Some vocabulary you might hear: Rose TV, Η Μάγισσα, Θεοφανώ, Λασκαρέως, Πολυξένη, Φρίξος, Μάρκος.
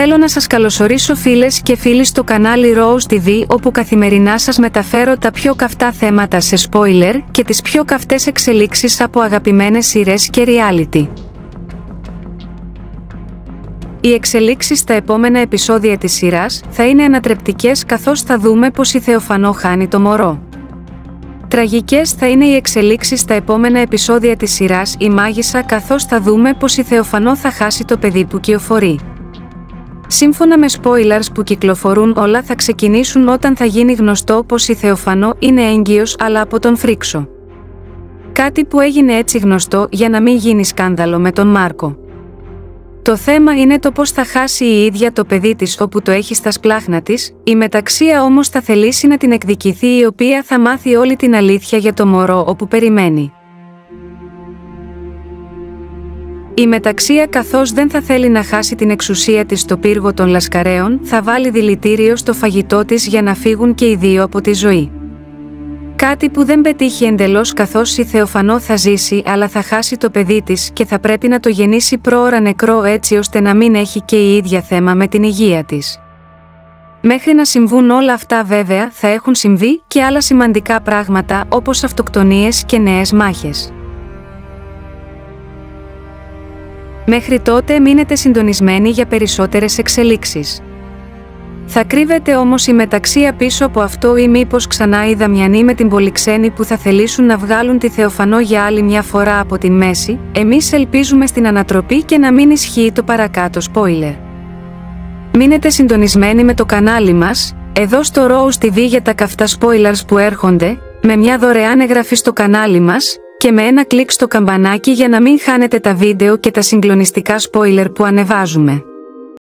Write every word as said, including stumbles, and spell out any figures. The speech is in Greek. Θέλω να σας καλωσορίσω φίλες και φίλοι στο κανάλι Rose τι βι, όπου καθημερινά σας μεταφέρω τα πιο καυτά θέματα σε spoiler και τις πιο καυτές εξελίξεις από αγαπημένες σειρές και reality. Οι εξελίξεις στα επόμενα επεισόδια της σειράς θα είναι ανατρεπτικές, καθώς θα δούμε πως η Θεοφανό χάνει το μωρό. Τραγικές θα είναι οι εξελίξεις στα επόμενα επεισόδια της σειράς Η Μάγισσα, καθώς θα δούμε πως η Θεοφανό θα χάσει το παιδί που κυοφορεί. Σύμφωνα με spoilers που κυκλοφορούν, όλα θα ξεκινήσουν όταν θα γίνει γνωστό πως η Θεοφανό είναι έγκυος, αλλά από τον Φρίξο. Κάτι που έγινε έτσι γνωστό για να μην γίνει σκάνδαλο με τον Μάρκο. Το θέμα είναι το πως θα χάσει η ίδια το παιδί της, όπου το έχει στα σπλάχνα της. Η μεταξία όμως θα θελήσει να την εκδικηθεί, η οποία θα μάθει όλη την αλήθεια για το μωρό όπου περιμένει. Η μεταξία, καθώς δεν θα θέλει να χάσει την εξουσία της στο πύργο των Λασκαρέων, θα βάλει δηλητήριο στο φαγητό της για να φύγουν και οι δύο από τη ζωή. Κάτι που δεν πετύχει εντελώς, καθώς η Θεοφανό θα ζήσει αλλά θα χάσει το παιδί της και θα πρέπει να το γεννήσει πρόωρα νεκρό, έτσι ώστε να μην έχει και η ίδια θέμα με την υγεία της. Μέχρι να συμβούν όλα αυτά, βέβαια, θα έχουν συμβεί και άλλα σημαντικά πράγματα, όπως αυτοκτονίες και νέες μάχες. Μέχρι τότε μείνετε συντονισμένοι για περισσότερες εξελίξεις. Θα κρύβεται όμως η μεταξία πίσω από αυτό, ή μήπως ξανά οι Δαμιανοί με την Πολυξένη που θα θελήσουν να βγάλουν τη Θεοφανό για άλλη μια φορά από την μέση. Εμείς ελπίζουμε στην ανατροπή και να μην ισχύει το παρακάτω spoiler. Μείνετε συντονισμένοι με το κανάλι μας, εδώ στο Rose τι βι, για τα καυτά spoilers που έρχονται, με μια δωρεάν εγγραφή στο κανάλι μας και με ένα κλικ στο καμπανάκι για να μην χάνετε τα βίντεο και τα συγκλονιστικά spoiler που ανεβάζουμε.